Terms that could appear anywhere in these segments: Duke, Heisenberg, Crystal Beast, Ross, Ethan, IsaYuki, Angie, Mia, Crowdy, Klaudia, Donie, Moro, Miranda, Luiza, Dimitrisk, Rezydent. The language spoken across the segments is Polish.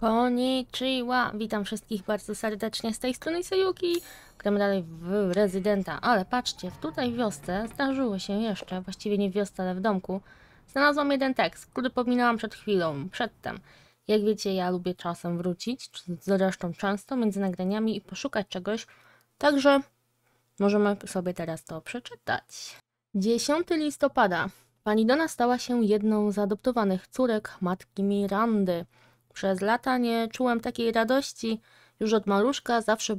Konnichiwa! Witam wszystkich bardzo serdecznie z tej strony IsaYuki. Gramy dalej w Rezydenta, ale patrzcie, tutaj w wiosce zdarzyło się jeszcze, właściwie nie w wiosce, ale w domku, znalazłam jeden tekst, który pominęłam przed chwilą, przedtem. Jak wiecie, ja lubię czasem wrócić, zresztą często, między nagraniami i poszukać czegoś, także możemy sobie teraz to przeczytać. 10 listopada. Pani Donna stała się jedną z adoptowanych córek matki Mirandy. Przez lata nie czułem takiej radości. Już od maluszka zawsze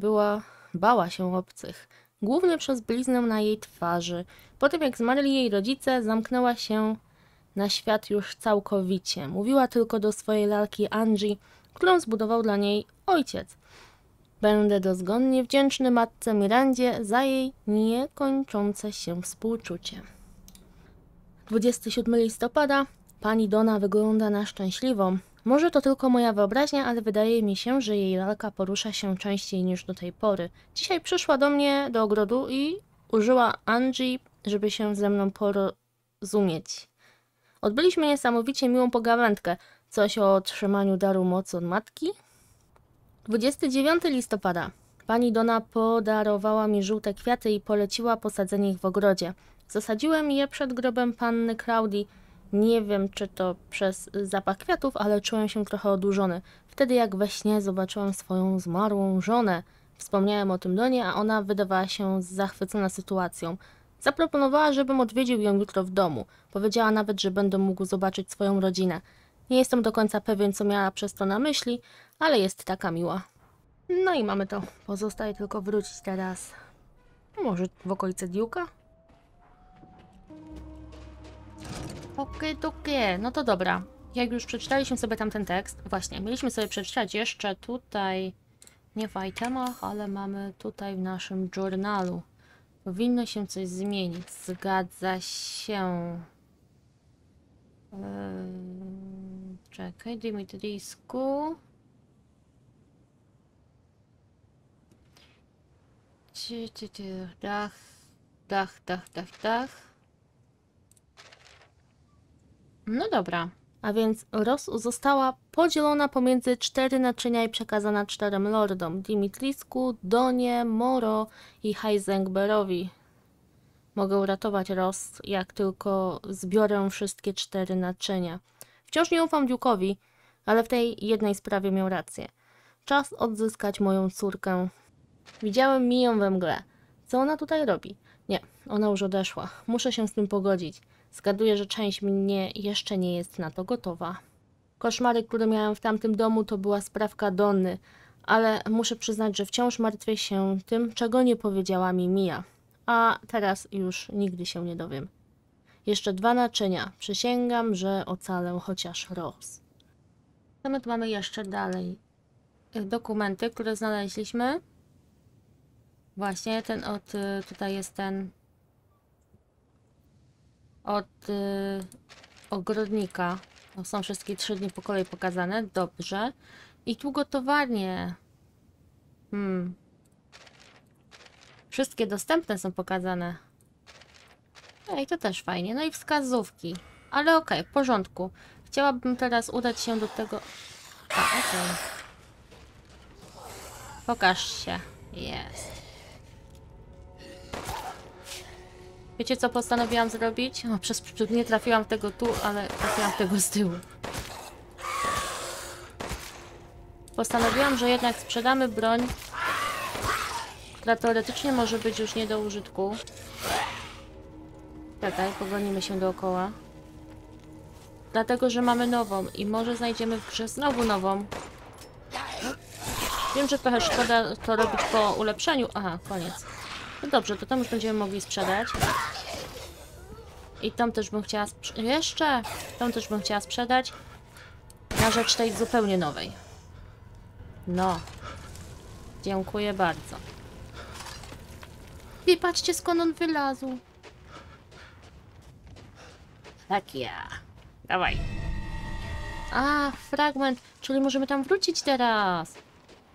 bała się obcych. Głównie przez bliznę na jej twarzy. Po tym jak zmarli jej rodzice, zamknęła się na świat już całkowicie. Mówiła tylko do swojej lalki Angie, którą zbudował dla niej ojciec. Będę dozgonnie wdzięczny matce Mirandzie za jej niekończące się współczucie. 27 listopada. Pani Donna wygląda na szczęśliwą. Może to tylko moja wyobraźnia, ale wydaje mi się, że jej lalka porusza się częściej niż do tej pory. Dzisiaj przyszła do mnie do ogrodu i użyła Angie, żeby się ze mną porozumieć. Odbyliśmy niesamowicie miłą pogawędkę. Coś o otrzymaniu daru mocy od matki? 29 listopada. Pani Donna podarowała mi żółte kwiaty i poleciła posadzenie ich w ogrodzie. Zasadziłem je przed grobem panny Crowdy. Nie wiem, czy to przez zapach kwiatów, ale czułem się trochę odurzony. Wtedy jak we śnie zobaczyłem swoją zmarłą żonę. Wspomniałem o tym Donie, a ona wydawała się zachwycona sytuacją. Zaproponowała, żebym odwiedził ją jutro w domu. Powiedziała nawet, że będę mógł zobaczyć swoją rodzinę. Nie jestem do końca pewien, co miała przez to na myśli, ale jest taka miła. No i mamy to. Pozostaje tylko wrócić teraz. Może w okolice Duke'a? Okej. No to dobra. Jak już przeczytaliśmy sobie tamten tekst, właśnie, mieliśmy sobie przeczytać jeszcze tutaj, nie w itemach, ale mamy tutaj w naszym journalu. Powinno się coś zmienić. Zgadza się. Czekaj, Dimitrisku. Dach. No dobra, a więc Ross została podzielona pomiędzy 4 naczynia i przekazana 4 lordom: Dimitrisku, Donie, Moro i Heisenbergowi. Mogę uratować Ross, jak tylko zbiorę wszystkie 4 naczynia. Wciąż nie ufam Duke'owi, ale w tej jednej sprawie miał rację. Czas odzyskać moją córkę. Widziałem Mię we mgle. Co ona tutaj robi? Nie, ona już odeszła. Muszę się z tym pogodzić. Zgaduję, że część mnie jeszcze nie jest na to gotowa. Koszmary, które miałem w tamtym domu, to była sprawka Donny, ale muszę przyznać, że wciąż martwię się tym, czego nie powiedziała mi Mia. A teraz już nigdy się nie dowiem. Jeszcze 2 naczynia. Przysięgam, że ocalę chociaż Ross. Natomiast mamy jeszcze dalej dokumenty, które znaleźliśmy. Właśnie ten od... tutaj jest ten... od ogrodnika. No, są wszystkie 3 dni po kolei pokazane. Dobrze. I tu gotowanie. Wszystkie dostępne są pokazane. I to też fajnie. No i wskazówki. Ale okej, w porządku. Chciałabym teraz udać się do tego... okej. Pokaż się. Jest. Wiecie co postanowiłam zrobić? O, nie trafiłam w tego tu, ale trafiłam w tego z tyłu. Postanowiłam, że jednak sprzedamy broń, która teoretycznie może być już nie do użytku. Czekaj, pogonimy się dookoła. Dlatego, że mamy nową i może znajdziemy w grze znowu nową. Wiem, że trochę szkoda to robić po ulepszeniu. Aha, koniec. No dobrze, to tam już będziemy mogli sprzedać. I tam też bym chciała sprzedać. Na rzecz tej zupełnie nowej. No. Dziękuję bardzo. I patrzcie, skąd on wylazł. Tak ja. Dawaj. A, fragment. Czyli możemy tam wrócić teraz.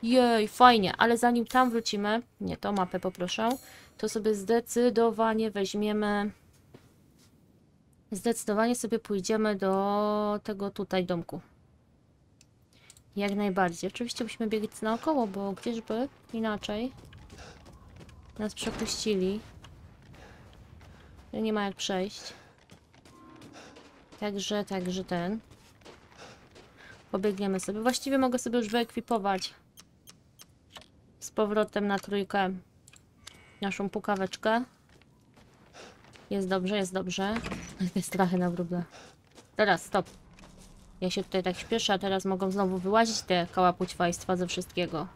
Jej, fajnie, ale zanim tam wrócimy, nie, to mapę poproszę, to sobie zdecydowanie weźmiemy, zdecydowanie sobie pójdziemy do tego tutaj domku. Jak najbardziej. Oczywiście musimy biegać naokoło, bo gdzieżby inaczej nas przepuścili. Nie ma jak przejść. Także ten. Pobiegniemy sobie. Właściwie mogę sobie już wyekwipować z powrotem na trójkę naszą pukaweczkę. Jest dobrze, jest dobrze. Te strachy na wróble. Teraz stop. Ja się tutaj tak śpieszę, a teraz mogą znowu wyłazić te kałapućwajstwa ze wszystkiego.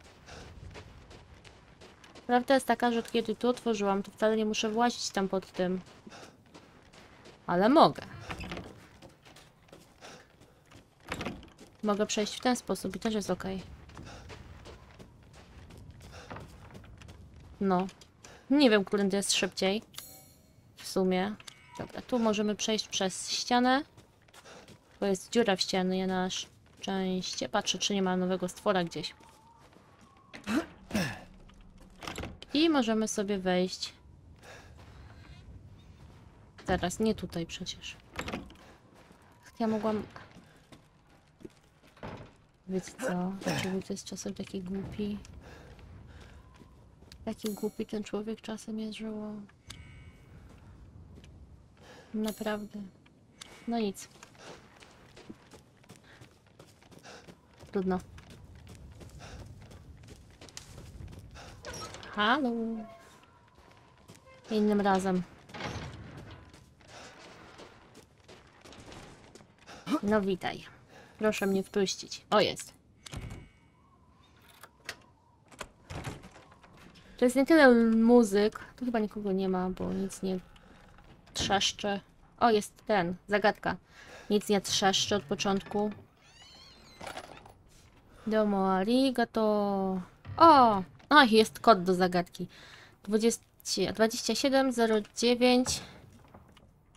Prawda jest taka, że kiedy tu otworzyłam, to wcale nie muszę włazić tam pod tym. Ale mogę. Mogę przejść w ten sposób i też jest ok. No. Nie wiem, którędy jest szybciej. W sumie. Dobra, tu możemy przejść przez ścianę. Bo jest dziura w ścianie na szczęście. Patrzę, czy nie ma nowego stwora gdzieś. I możemy sobie wejść. Zaraz, nie tutaj przecież. Ja mogłam... Wiecie co? Dlaczego to jest czasem taki głupi? Taki głupi ten człowiek czasem jest, że... Naprawdę. No nic. Trudno. Halo. Innym razem. No witaj. Proszę mnie wpuścić. O, jest. To jest nie tyle muzyk. Tu chyba nikogo nie ma, bo nic nie trzeszczy. O, jest ten. Zagadka. Nic nie trzeszczy od początku. Domo arigato. O! A, jest kod do zagadki. 2709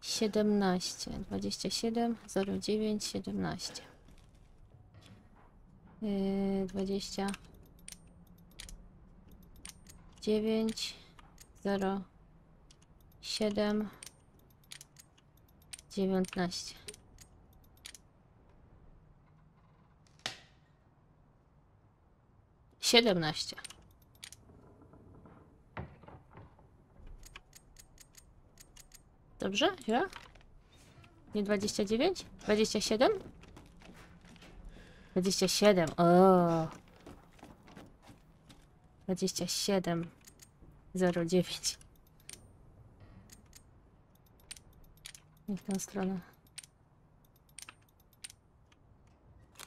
17. 2709 17. 29 07 19. Dobrze? Ja? Nie 29? 27? 27. O. 27 09. Nie w tę stronę.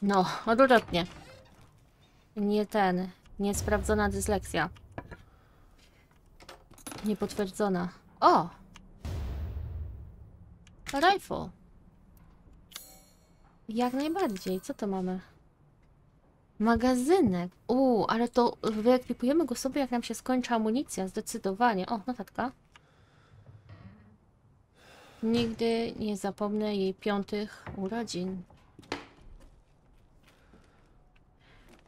No, odwrotnie. Nie ten. Niesprawdzona dysleksja. Niepotwierdzona. O! Rifle. Jak najbardziej. Co to mamy? Magazynek. Ale to wyekwipujemy go sobie, jak nam się skończy amunicja. Zdecydowanie. O, notatka. Nigdy nie zapomnę jej 5. urodzin.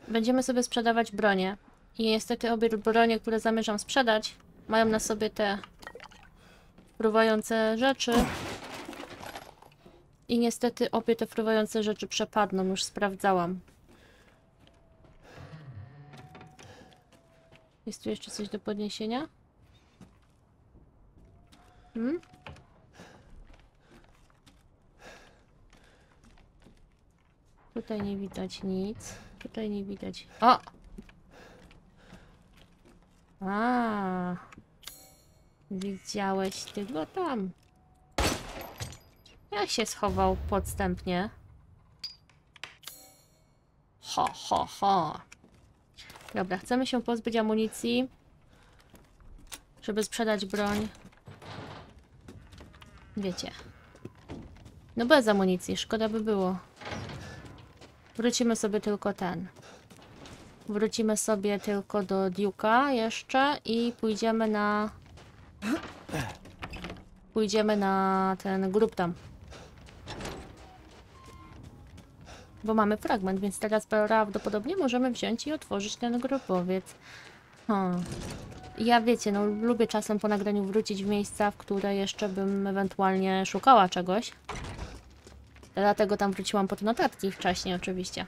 Będziemy sobie sprzedawać bronie. I niestety obie bronie, które zamierzam sprzedać, mają na sobie te fruwające rzeczy. I niestety obie te fruwające rzeczy przepadną, już sprawdzałam. Jest tu jeszcze coś do podniesienia? Tutaj nie widać nic. Tutaj nie widać... O! A! Widziałeś ty go tam. Ja się schował podstępnie. Ho, ho, ho. Dobra, chcemy się pozbyć amunicji, żeby sprzedać broń. Wiecie. No bez amunicji, szkoda by było. Wrócimy sobie tylko ten. Wrócimy sobie tylko do Duke'a jeszcze i pójdziemy na... Pójdziemy na ten grób tam. Bo mamy fragment, więc teraz prawdopodobnie możemy wziąć i otworzyć ten grobowiec. Ja wiecie, no lubię czasem po nagraniu wrócić w miejsca, w które jeszcze bym ewentualnie szukała czegoś. Dlatego tam wróciłam po te notatki wcześniej oczywiście.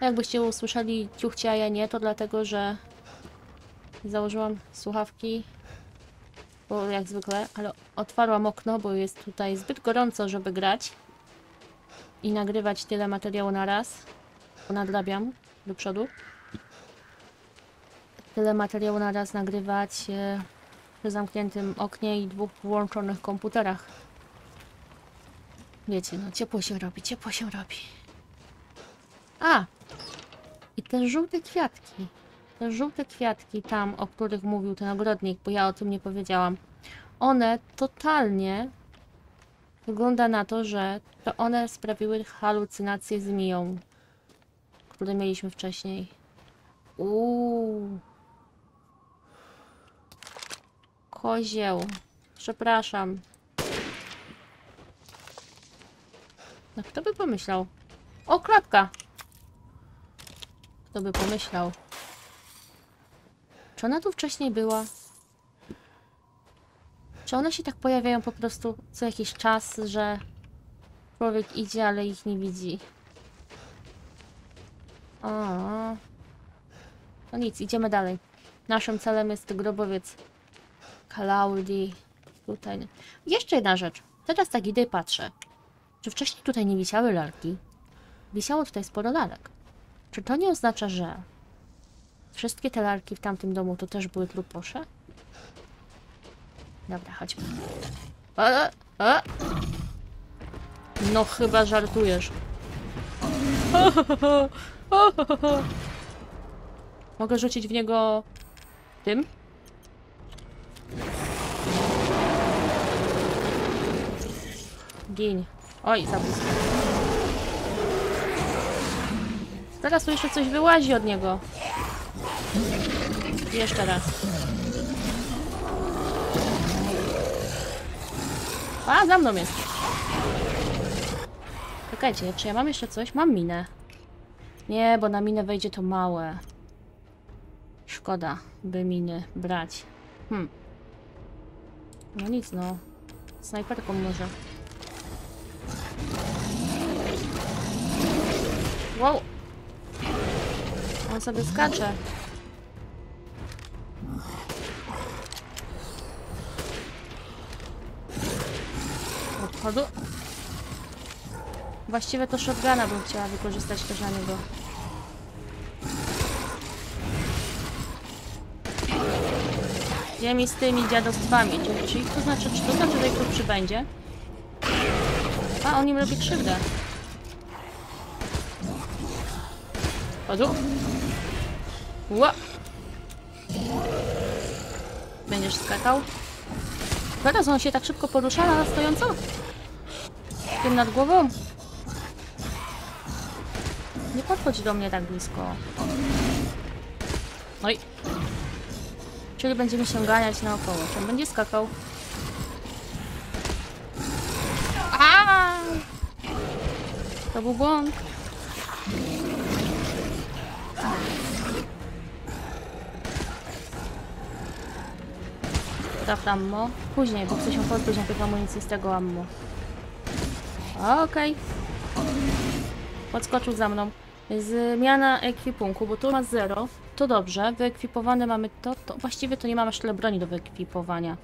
Jakbyście usłyszeli ciuchcie, a ja nie, to dlatego, że założyłam słuchawki, bo jak zwykle, ale otwarłam okno, bo jest tutaj zbyt gorąco, żeby grać i nagrywać tyle materiału na raz, bo nadrabiam do przodu. Tyle materiału na raz nagrywać przy zamkniętym oknie i dwóch włączonych komputerach. Wiecie, no ciepło się robi, ciepło się robi. A! I te żółte kwiatki. Te żółte kwiatki tam, o których mówił ten ogrodnik, bo ja o tym nie powiedziałam. One totalnie wygląda na to, że to one sprawiły halucynację z Mią, które mieliśmy wcześniej. Kozieł. Przepraszam. No kto by pomyślał? O, klatka! Kto by pomyślał? Czy ona tu wcześniej była? Czy one się tak pojawiają po prostu co jakiś czas, że człowiek idzie, ale ich nie widzi? O. No nic, idziemy dalej. Naszym celem jest grobowiec Klaudii. Tutaj. Jeszcze jedna rzecz. Teraz tak idę i patrzę. Czy wcześniej tutaj nie wisiały lalki? Wisiało tutaj sporo lalek. Czy to nie oznacza, że wszystkie te lalki w tamtym domu to też były truposze? Dobra, chodźmy. No chyba żartujesz. Mogę rzucić w niego tym? Gin. Oj, zabójstwo. Teraz tu jeszcze coś wyłazi od niego. Jeszcze raz. A, za mną jest. Czekajcie, czy ja mam jeszcze coś? Mam minę. Nie, bo na minę wejdzie to małe. Szkoda, by miny brać. No nic, no. Snajperką może. Wow! On sobie skacze. Odchodu. Właściwie to shotguna bym chciała wykorzystać też na niego. Ziemi z tymi dziadostwami. Czyli to znaczy, że tutaj tu przybędzie? A, on im robi krzywdę. Chodź. Ła! Będziesz skakał? Teraz on się tak szybko porusza na stojąco? Z tym nad głową? Nie podchodź do mnie tak blisko. Oj. Czyli będziemy się ganiać naokoło. Czy on będzie skakał? Aaaa! To był błąd. Traf ammo. Później, bo chcę się pozbyć na tych amunicji z tego ammo. Okej. Podskoczył za mną. Zmiana ekwipunku, bo tu ma 0. To dobrze, wyekwipowane mamy to. Właściwie to nie mam aż tyle broni do wyekwipowania.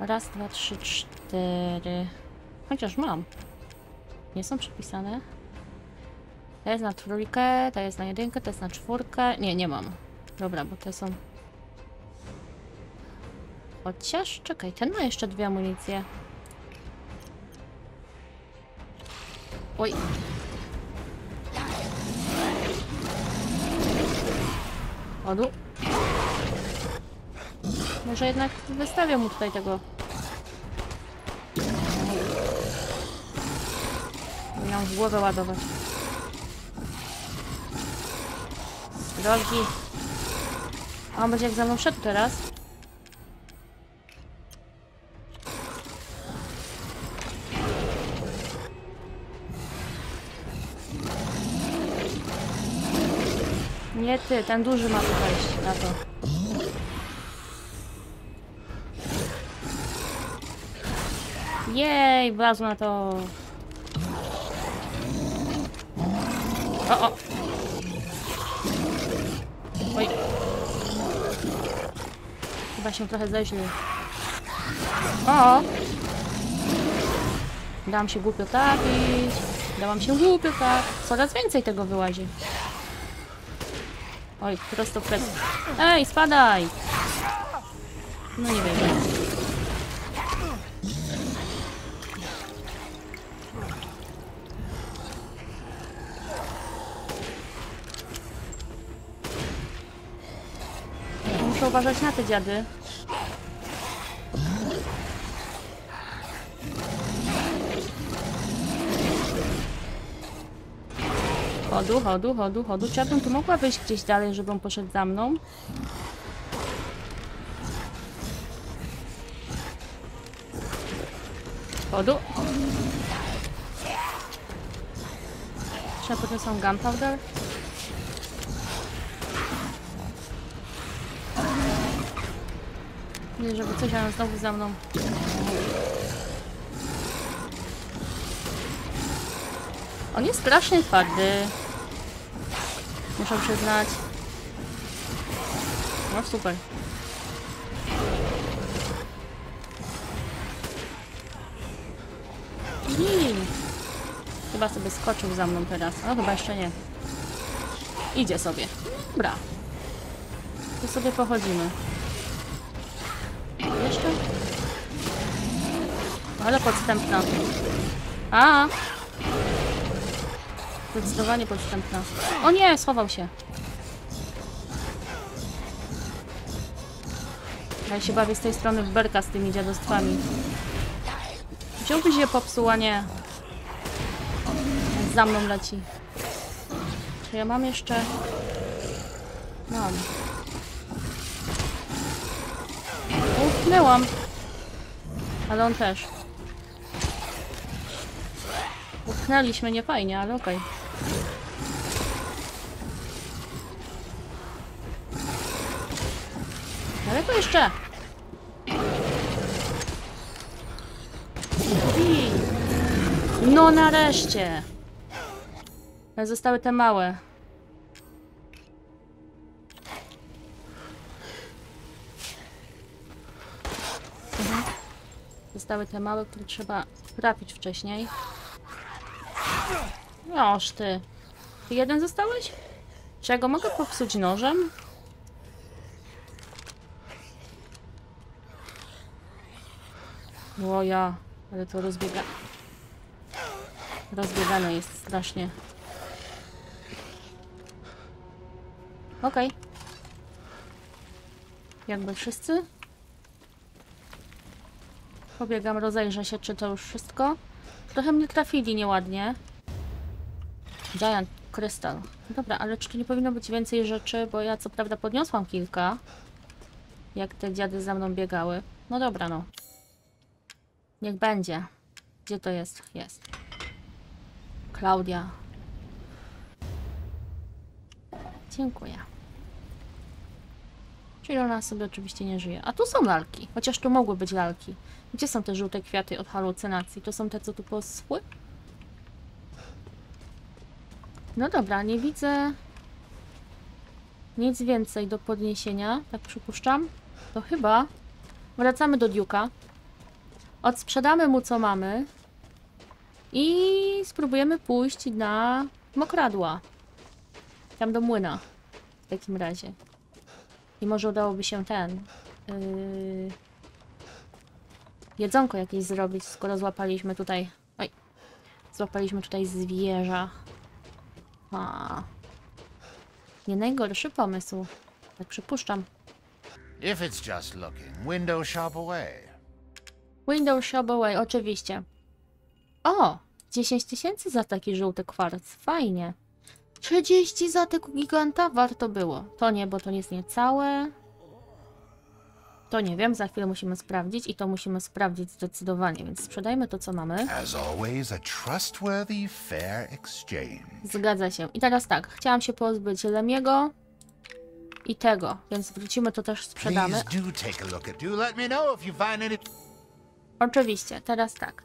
Raz, dwa, trzy, cztery. Chociaż mam. Nie są przypisane. To jest na trójkę, to jest na jedynkę, to jest na czwórkę. Nie, nie mam. Dobra, bo te są... Chociaż, czekaj, ten ma jeszcze dwie amunicje. Oj. Odu. Może jednak wystawię mu tutaj tego. Miałam w głowę ładować. Drogi. A on będzie jak za mną szedł teraz. Nie ty, ten duży ma wejść na to. Jej, wlazł na to. O, o. się trochę zeźli. O! Dałam się głupio tapić. Dałam się głupio tak. Coraz więcej tego wyłazi. Oj, prosto w plecy. Ej, spadaj! No nie wiem. Muszę uważać na te dziady. Chodu. Czy ja bym tu mogła wyjść gdzieś dalej, żeby on poszedł za mną? Chodu. Czy ja potem są gunpowder? Nie, żeby coś, ale znowu za mną. On jest strasznie twardy. Muszę przyznać. No super. Chyba sobie skoczył za mną teraz. No chyba jeszcze nie. Idzie sobie. Dobra. Tu sobie pochodzimy. Jeszcze? Ale podstępna. A! Zdecydowanie podstępna. O nie, schował się. Ja się bawię z tej strony w berka z tymi dziadostwami. Wziąłbyś je popsuł, a nie. Za mną leci. Czy ja mam jeszcze... Mam. Upchnęłam. Ale on też. Upchnęliśmy nie fajnie, ale okej. Daleko jeszcze! I... No nareszcie! Ale zostały te małe. Zostały te małe, które trzeba trafić wcześniej. Noż ty. Ty jeden zostałeś? Czy ja go mogę popsuć nożem? O ja, ale to rozbiega... Rozbiegane jest strasznie. Okej. Jakby wszyscy? Pobiegam, rozejrzę się, czy to już wszystko. Trochę mnie trafili nieładnie. Giant Crystal. Dobra, ale czy tu nie powinno być więcej rzeczy? Bo ja co prawda podniosłam kilka. Jak te dziady za mną biegały. No dobra, no. Niech będzie. Gdzie to jest? Jest. Klaudia. Dziękuję. Czyli ona sobie oczywiście nie żyje. A tu są lalki. Chociaż tu mogły być lalki. Gdzie są te żółte kwiaty od halucynacji? To są te, co tu poszły? No dobra, nie widzę nic więcej do podniesienia, tak przypuszczam. To chyba wracamy do Duke'a. Odsprzedamy mu, co mamy. I spróbujemy pójść na mokradła. Tam do młyna. W takim razie. I może udałoby się ten... jedzonko jakieś zrobić, skoro złapaliśmy tutaj... Oj! Złapaliśmy tutaj zwierza. A, nie najgorszy pomysł. Tak przypuszczam. If it's just looking, window shop away. Window shop away, oczywiście. O! 10 000 za taki żółty kwarc. Fajnie. 30 za tego giganta warto było. To nie, bo to jest niecałe. To nie wiem, za chwilę musimy sprawdzić i to musimy sprawdzić zdecydowanie, więc sprzedajmy to, co mamy. Zgadza się. I teraz tak, chciałam się pozbyć Lemiego i tego, więc wrócimy, to też sprzedamy. Oczywiście, teraz tak.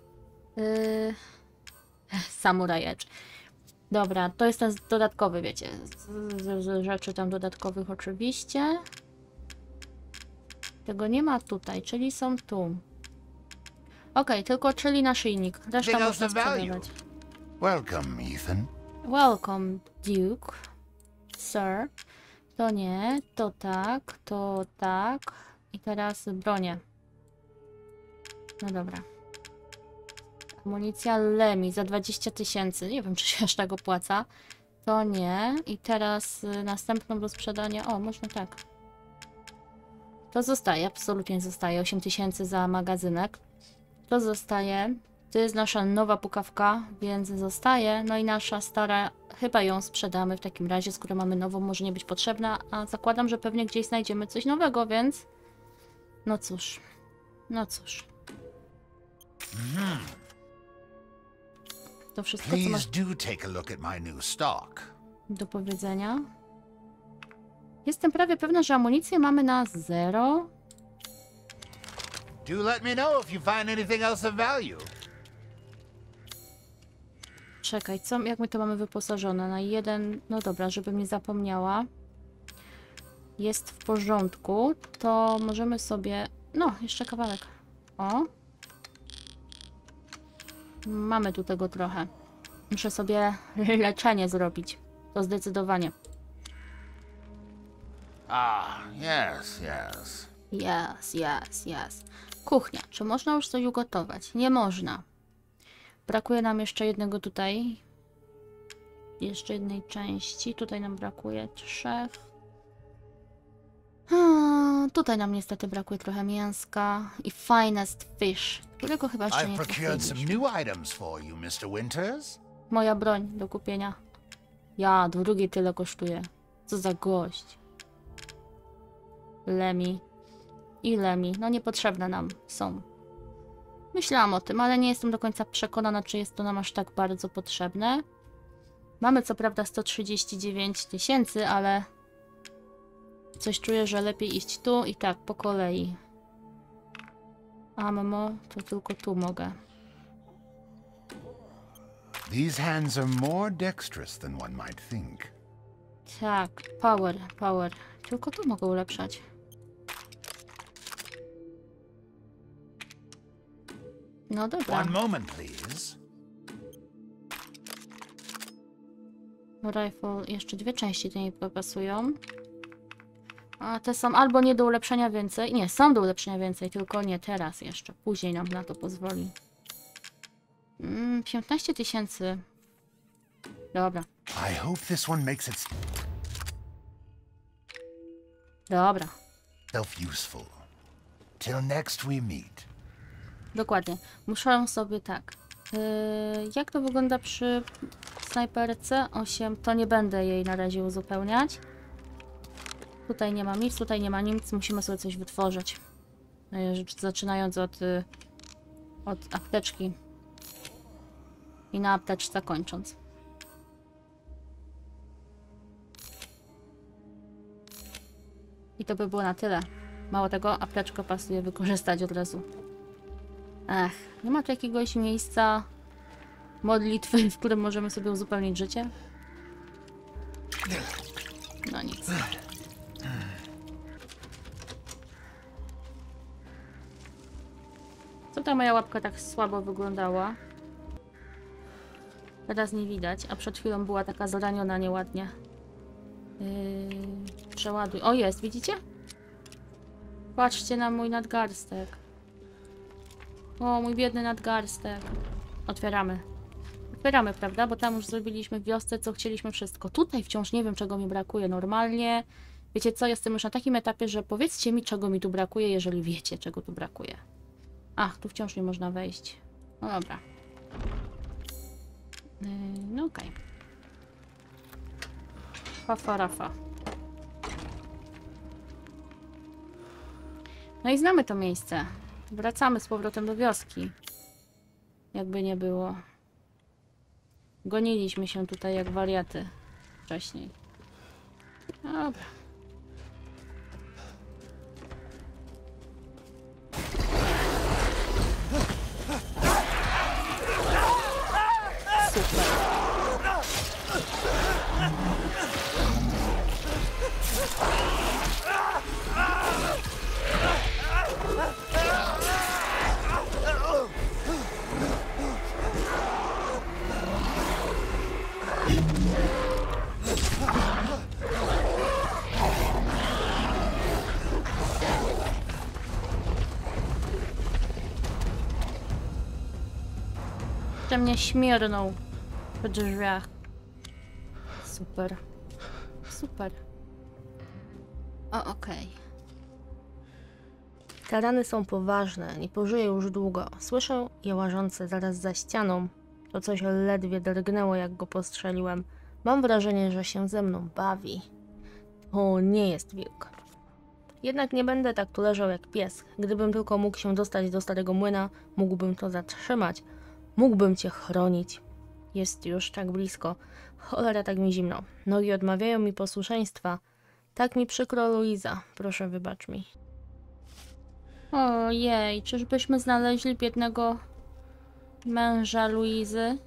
Samurajecz. Dobra, to jest ten dodatkowy, wiecie, z rzeczy tam dodatkowych oczywiście. Tego nie ma tutaj, czyli są tu. Okej, tylko czyli naszyjnik. Reszta można sprzedawać. Welcome, Ethan. Welcome, Duke. Sir. To nie, to tak, to tak. I teraz bronię. No dobra. Amunicja Lemi za 20 000. Nie wiem, czy się aż tak opłaca. To nie. I teraz następną do sprzedania. O, można tak. To zostaje, absolutnie zostaje. 8 000 za magazynek. To zostaje. To jest nasza nowa pukawka, więc zostaje. No i nasza stara, chyba ją sprzedamy w takim razie, skoro mamy nową, może nie być potrzebna. A zakładam, że pewnie gdzieś znajdziemy coś nowego, więc... No cóż. No cóż. To wszystko, co masz do powiedzenia. Jestem prawie pewna, że amunicję mamy na 0. Czekaj, co? Jak my to mamy wyposażone? Na 1... No dobra, żebym nie zapomniała. Jest w porządku. To możemy sobie... No, jeszcze kawałek. O! Mamy tu tego trochę. Muszę sobie leczenie zrobić. To zdecydowanie. Ah, yes, yes. Yes, yes, yes. Kuchnia. Czy można już coś ugotować? Nie można. Brakuje nam jeszcze jednego tutaj. Jeszcze jednej części. Tutaj nam brakuje 3. Tutaj nam niestety brakuje trochę mięska i finest fish, którego chyba jeszcze nie kupiliśmy. Moja broń do kupienia. Ja, drugi tyle kosztuje. Co za gość. Lemi. I Lemi. No niepotrzebne nam są. Myślałam o tym, ale nie jestem do końca przekonana, czy jest to nam aż tak bardzo potrzebne. Mamy co prawda 139 000, ale... Coś czuję, że lepiej iść tu i tak, po kolei. Ammo, to tylko tu mogę. These hands are more dexterous than one might think. Tak, power, power. Tylko tu mogę ulepszać. No dobra. One moment, please. Rifle, jeszcze 2 części do niej popasują. A te są albo nie do ulepszenia więcej. Nie, są do ulepszenia więcej, tylko nie teraz jeszcze. Później nam na to pozwoli. 15 000. Dobra. Dobra. Dokładnie. Muszę sobie tak. Jak to wygląda przy snajperce? 8. To nie będę jej na razie uzupełniać. Tutaj nie ma nic, musimy sobie coś wytworzyć. Zaczynając od apteczki. I na apteczce kończąc. I to by było na tyle. Mało tego, apteczkę pasuje wykorzystać od razu. Ach, nie ma tu jakiegoś miejsca modlitwy, w którym możemy sobie uzupełnić życie? No nic. Co ta moja łapka tak słabo wyglądała? Teraz nie widać, a przed chwilą była taka zraniona nieładnie. Przeładuj. O, jest, widzicie? Patrzcie na mój nadgarstek. O, mój biedny nadgarstek. Otwieramy. Otwieramy, prawda? Bo tam już zrobiliśmy w wiosce, co chcieliśmy wszystko. Tutaj wciąż nie wiem, czego mi brakuje. Normalnie. Wiecie co? Jestem już na takim etapie, że powiedzcie mi, czego mi tu brakuje, jeżeli wiecie, czego tu brakuje. Ach, tu wciąż nie można wejść. No dobra. No okej. Fafa rafa. No i znamy to miejsce. Wracamy z powrotem do wioski. Jakby nie było. Goniliśmy się tutaj jak wariaty wcześniej. Dobra. Super. jeszcze mnie śmierną w drzwiach. Super. Super. O, okej. Te rany są poważne, nie pożyję już długo. Słyszę je łażące zaraz za ścianą. To coś ledwie drgnęło, jak go postrzeliłem. Mam wrażenie, że się ze mną bawi. To nie jest wilk. Jednak nie będę tak tu leżał jak pies. Gdybym tylko mógł się dostać do starego młyna, mógłbym to zatrzymać. Mógłbym cię chronić. Jest już tak blisko. Cholera, tak mi zimno. Nogi odmawiają mi posłuszeństwa. Tak mi przykro, Luiza. Proszę, wybacz mi. Ojej, czyżbyśmy znaleźli biednego męża Luizy?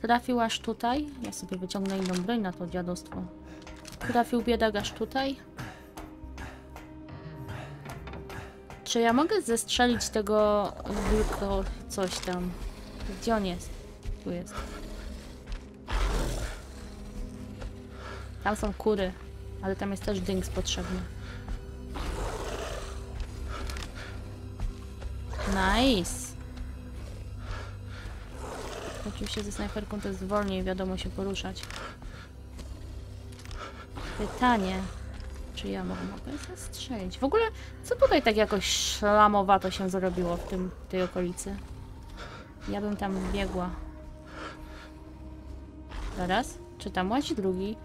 Trafił aż tutaj? Ja sobie wyciągnę inną broń na to dziadostwo. Trafił biedak aż tutaj? Czy ja mogę zestrzelić tego wilko coś tam? Gdzie on jest? Tu jest. Tam są kury, ale tam jest też dynks potrzebny. Nice! Oczywiście ze snajperką to jest wolniej, wiadomo, się poruszać. Pytanie, czy ja mogę zastrzelić? W ogóle, co tutaj tak jakoś szlamowato się zrobiło w tej okolicy? Ja bym tam biegła. Teraz? Czy tam łazi drugi?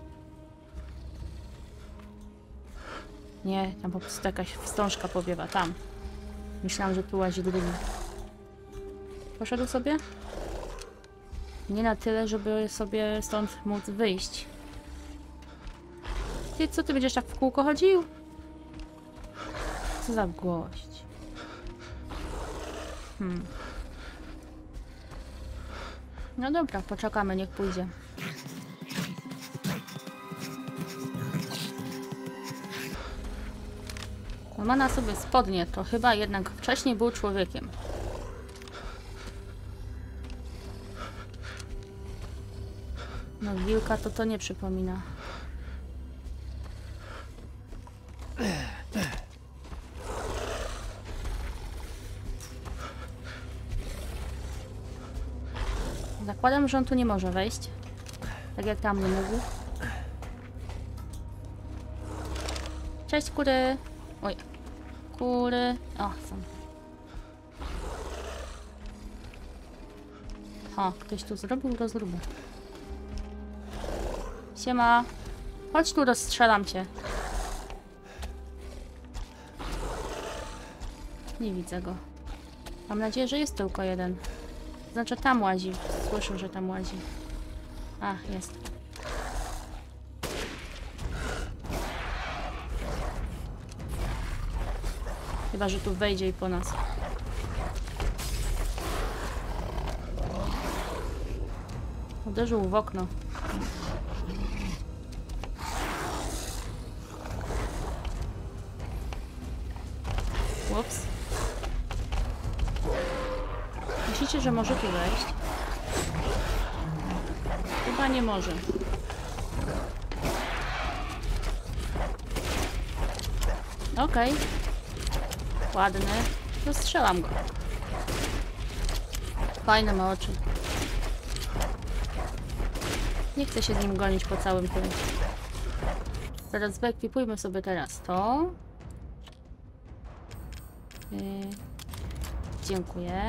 Nie, tam po prostu jakaś wstążka powiewa, tam. Myślałam, że tu łazi drugi. Poszedł sobie? Nie na tyle, żeby sobie stąd móc wyjść. Ty, co ty będziesz tak w kółko chodził? Co za gość. No dobra, poczekamy, niech pójdzie. No ma na sobie spodnie, to chyba jednak wcześniej był człowiekiem. No wilka to nie przypomina. Zakładam, że on tu nie może wejść. Tak jak tam nie mógł. Cześć, kury! Oj, kury. O, są. O, ktoś tu zrobił rozróbę. Siema. Chodź tu, rozstrzelam cię. Nie widzę go. Mam nadzieję, że jest tylko jeden. Znaczy tam łazi. Słyszę, że tam łazi. Ach, jest. Chyba, że tu wejdzie i po nas. Uderzył w okno. Ups. Myślicie, że może tu wejść? Chyba nie może. Okej. Ładny. Rozstrzelam go. Fajne ma oczy. Nie chcę się z nim gonić po całym tym. Zaraz wyekwipujmy sobie teraz to. Dziękuję.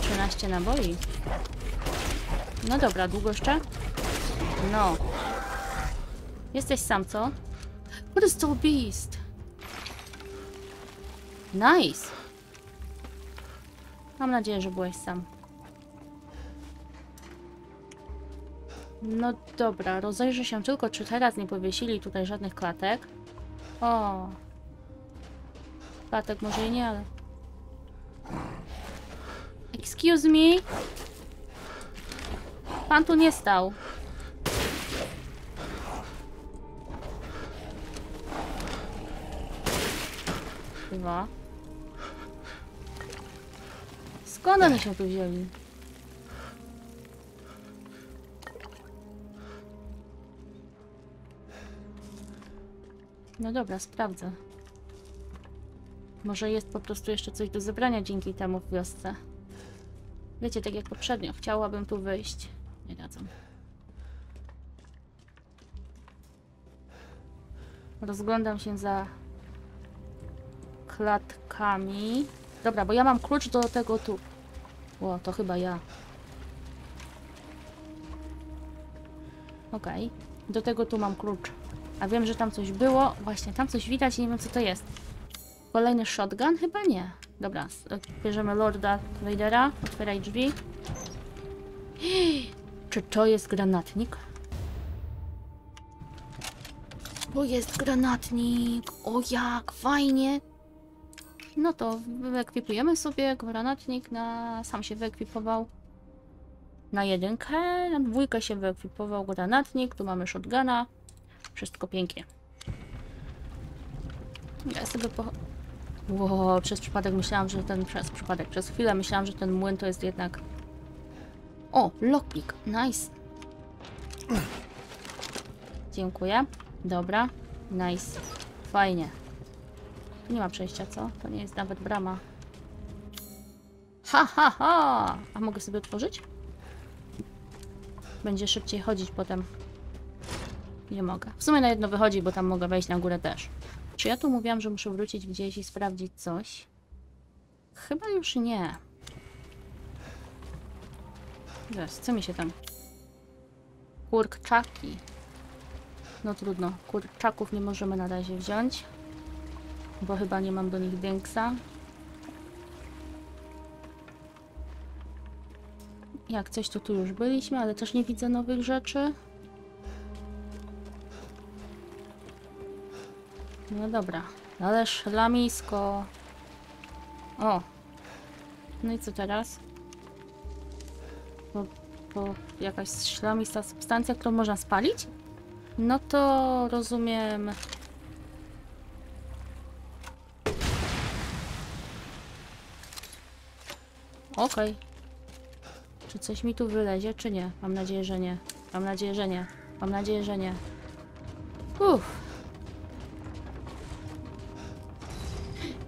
13 naboi. No dobra, długo jeszcze? No. Jesteś sam, co? Crystal Beast! Nice! Mam nadzieję, że byłeś sam. No dobra, rozejrzę się tylko, czy teraz nie powiesili tutaj żadnych klatek. O! Klatek może i nie, ale... Excuse me! Pan tu nie stał. Chyba. Skąd one się tu wzięli? No dobra, sprawdzę. Może jest po prostu jeszcze coś do zebrania dzięki temu w wiosce. Wiecie, tak jak poprzednio, chciałabym tu wyjść. Nie dadzą. Rozglądam się za klatkami. Dobra, bo ja mam klucz do tego tu. O, to chyba ja. Okej. Do tego tu mam klucz. A wiem, że tam coś było. Właśnie, tam coś widać i nie wiem, co to jest. Kolejny shotgun? Chyba nie. Dobra, bierzemy Lorda Vadera. Otwieraj drzwi. Czy to jest granatnik? To jest granatnik! O jak fajnie! No to wyekwipujemy sobie granatnik na... Sam się wyekwipował. Na jedynkę, na dwójkę się wyekwipował granatnik. Tu mamy shotguna. Wszystko pięknie. Ja sobie po... Wow, przez przypadek myślałam, że ten... Przez chwilę myślałam, że ten młyn to jest jednak... O, lockpick. Nice. Dziękuję. Dobra. Nice. Fajnie. Tu nie ma przejścia, co? To nie jest nawet brama. Ha, ha, ha! A mogę sobie otworzyć? Będzie szybciej chodzić potem. Nie mogę. W sumie na jedno wychodzi, bo tam mogę wejść na górę też. Czy ja tu mówiłam, że muszę wrócić gdzieś i sprawdzić coś? Chyba już nie. Zaraz, co mi się tam... Kurczaki. No trudno. Kurczaków nie możemy na razie wziąć. Bo chyba nie mam do nich dynksa. Jak coś, to tu już byliśmy, ale też nie widzę nowych rzeczy. No dobra. Ale szlamisko. O. No i co teraz? Bo jakaś szlamista substancja, którą można spalić? No to rozumiem... Okej. Czy coś mi tu wylezie, czy nie? Mam nadzieję, że nie. Mam nadzieję, że nie. Mam nadzieję, że nie. Uff.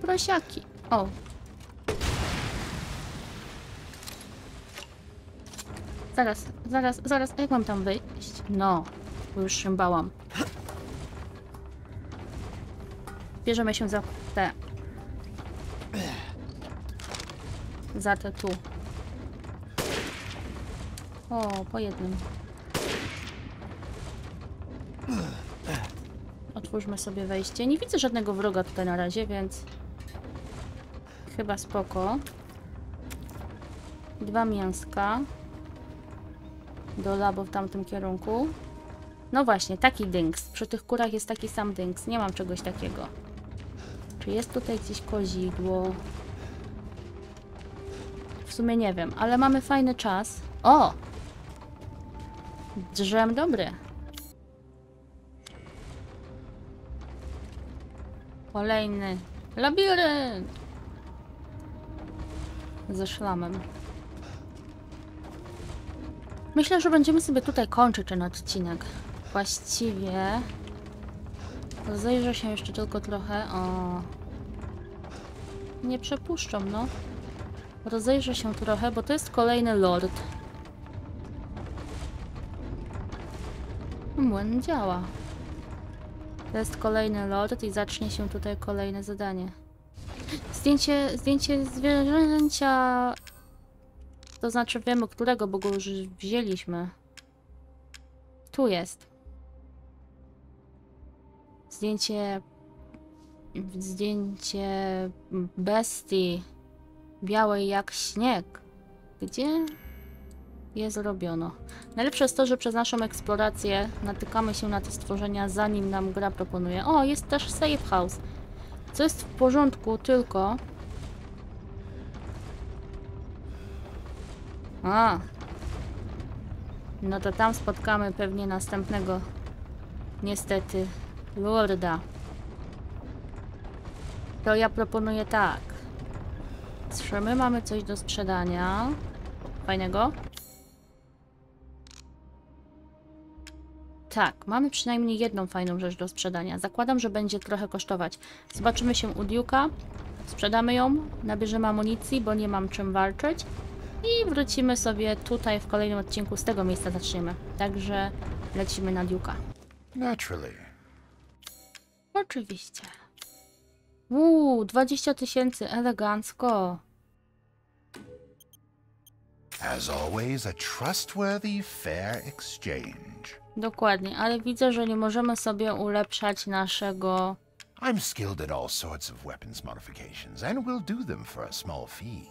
Prosiaki. O. Zaraz, zaraz, zaraz. Jak mam tam wyjść? No. Bo już się bałam. Bierzemy się za te... Za te tu. O, po jednym. Otwórzmy sobie wejście. Nie widzę żadnego wroga tutaj na razie, więc... Chyba spoko. 2 mięska. Do labo w tamtym kierunku. No właśnie, taki dynks. Przy tych kurach jest taki sam dynks. Nie mam czegoś takiego. Czy jest tutaj gdzieś kozidło? W sumie nie wiem, ale mamy fajny czas. O! Drzem dobry. Kolejny labirynt. Ze szlamem. Myślę, że będziemy sobie tutaj kończyć ten odcinek. Właściwie... Rozejrzę się jeszcze tylko trochę. O... Nie przepuszczą, no. Rozejrzę się trochę, bo to jest kolejny lord. Młyn działa. To jest kolejny lord i zacznie się tutaj kolejne zadanie. Zdjęcie zwierzęcia... To znaczy wiemy, którego, bo go już wzięliśmy. Tu jest. Zdjęcie bestii. Białej jak śnieg. Gdzie je zrobiono? Najlepsze jest to, że przez naszą eksplorację natykamy się na te stworzenia, zanim nam gra proponuje. O, jest też safe house. Co jest w porządku, tylko... A! No to tam spotkamy pewnie następnego, niestety, lorda. To ja proponuję tak. Czy my mamy coś do sprzedania? Fajnego? Tak, mamy przynajmniej jedną fajną rzecz do sprzedania. Zakładam, że będzie trochę kosztować. Zobaczymy się u Duke'a. Sprzedamy ją, nabierzemy amunicji, bo nie mam czym walczyć. I wrócimy sobie tutaj w kolejnym odcinku, z tego miejsca zaczniemy. Także lecimy na Duke'a. Oczywiście. 20 000, elegancko. As always, a trustworthy, fair exchange. Dokładnie, ale widzę, że nie możemy sobie ulepszać naszego... I'm skilled at all sorts of weapons modifications and will do them for a small fee.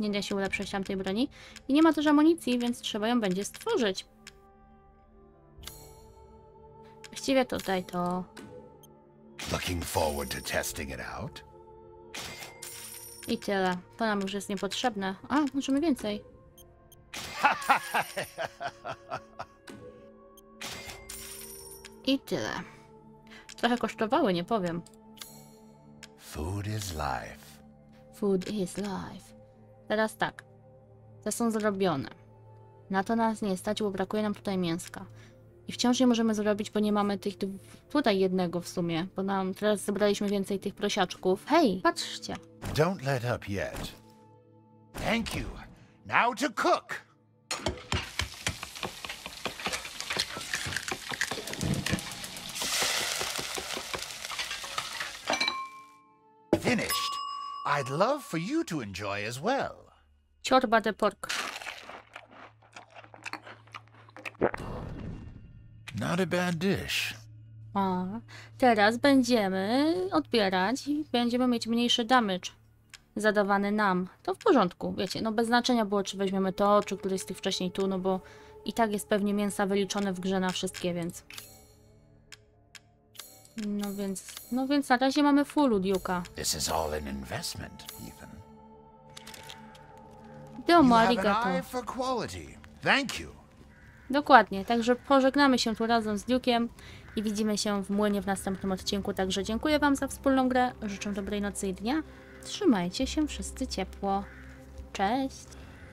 Nie da się ulepszyć tamtej broni. I nie ma też amunicji, więc trzeba ją będzie stworzyć. Właściwie tutaj to... Looking forward to testing it out. I tyle. To nam już jest niepotrzebne. A, możemy więcej. I tyle. Trochę kosztowały, nie powiem. Food is life. Food is life. Teraz tak. Te są zrobione. Na to nas nie stać, bo brakuje nam tutaj mięska. I wciąż nie możemy zrobić, bo nie mamy tych tutaj jednego w sumie. Bo nam teraz zebraliśmy więcej tych prosiaczków. Hej, patrzcie. Don't let up yet. Thank you. Now to cook. Finished. I'd love for you to enjoy as well. Ciorba de pork. Not a bad dish. O, teraz będziemy odbierać i będziemy mieć mniejszy damage zadawany nam. To w porządku, wiecie, no bez znaczenia było, czy weźmiemy to, czy któryś z tych wcześniej tu, no bo i tak jest pewnie mięsa wyliczone w grze na wszystkie, więc... No więc na razie mamy fullu Duke'a. This is all an investment, Ethan. Domo arigato. Thank you. Dokładnie, także pożegnamy się tu razem z Duke'iem i widzimy się w młynie w następnym odcinku, także dziękuję Wam za wspólną grę, życzę dobrej nocy i dnia, trzymajcie się wszyscy ciepło, cześć!